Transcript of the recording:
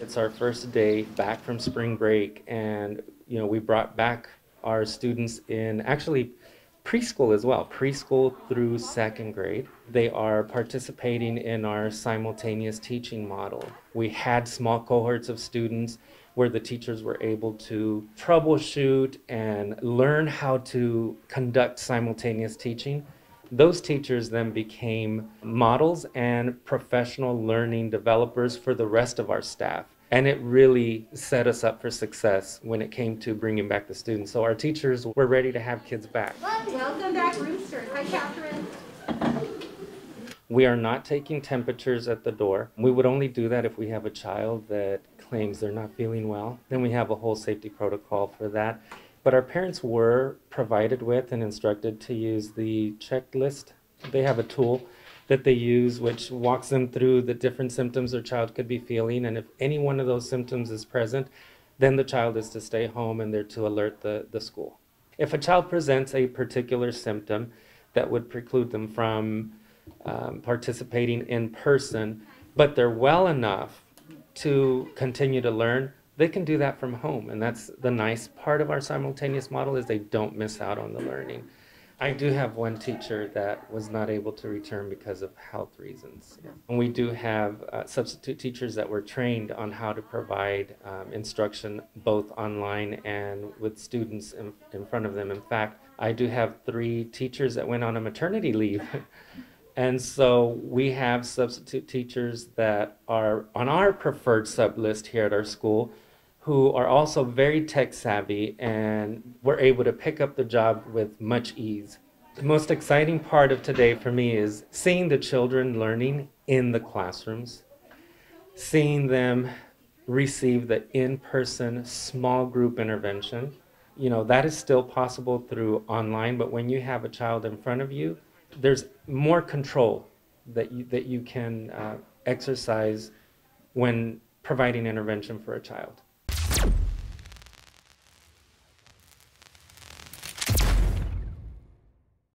It's our first day back from spring break, and we brought back our students in actually preschool as well, preschool through second grade. They are participating in our simultaneous teaching model. We had small cohorts of students where the teachers were able to troubleshoot and learn how to conduct simultaneous teaching. Those teachers then became models and professional learning developers for the rest of our staff. And it really set us up for success when it came to bringing back the students. So our teachers were ready to have kids back. Welcome back, Roosters. Hi, Catherine. We are not taking temperatures at the door. We would only do that if we have a child that claims they're not feeling well. Then we have a whole safety protocol for that. But our parents were provided with and instructed to use the checklist. They have a tool that they use which walks them through the different symptoms their child could be feeling, and if any one of those symptoms is present, then the child is to stay home and they're to alert the school. If a child presents a particular symptom that would preclude them from participating in person, but they're well enough to continue to learn, they can do that from home. And that's the nice part of our simultaneous model, is they don't miss out on the learning. I do have one teacher that was not able to return because of health reasons. And we do have substitute teachers that were trained on how to provide instruction both online and with students in front of them. In fact, I do have 3 teachers that went on a maternity leave. And so we have substitute teachers that are on our preferred sub list here at our school, who are also very tech savvy and were able to pick up the job with much ease. The most exciting part of today for me is seeing the children learning in the classrooms, seeing them receive the in-person small group intervention. That is still possible through online, but when you have a child in front of you, there's more control that you can exercise when providing intervention for a child.